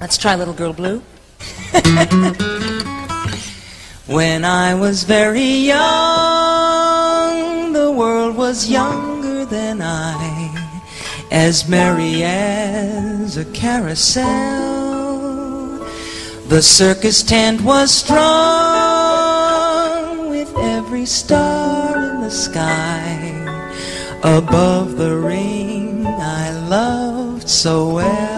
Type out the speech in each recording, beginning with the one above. Let's try Little Girl Blue. When I was very young, the world was younger than I, as merry as a carousel. The circus tent was strung with every star in the sky, above the ring I loved so well.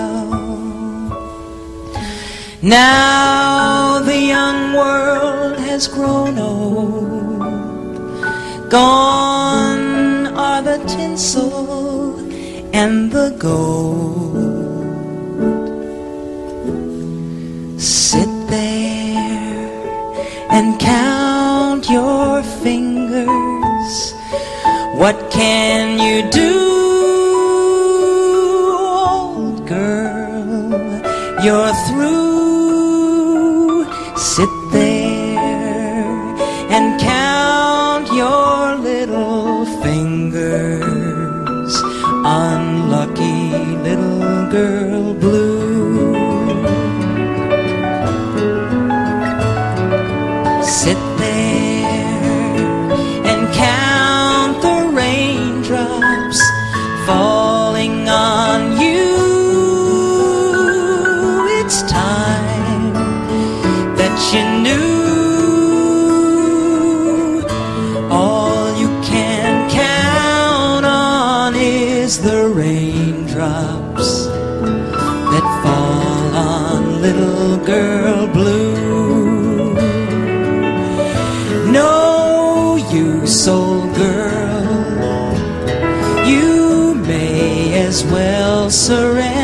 Now the young world has grown old, gone are the tinsel and the gold. Sit there and count your fingers. What can you do, old girl? You're through. Sit there and count your little fingers, unlucky Little Girl Blue. You knew all you can count on is the raindrops that fall on Little Girl Blue. No use, old girl, you may as well surrender.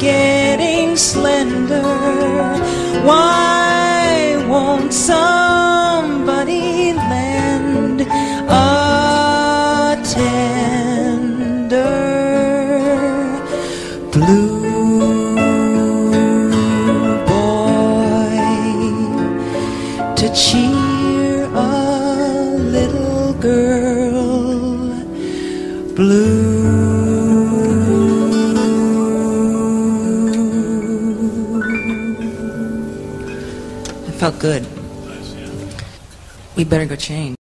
Getting slender. Why won't somebody lend a tender blue boy to cheer a little girl blue? Felt good. We better go change.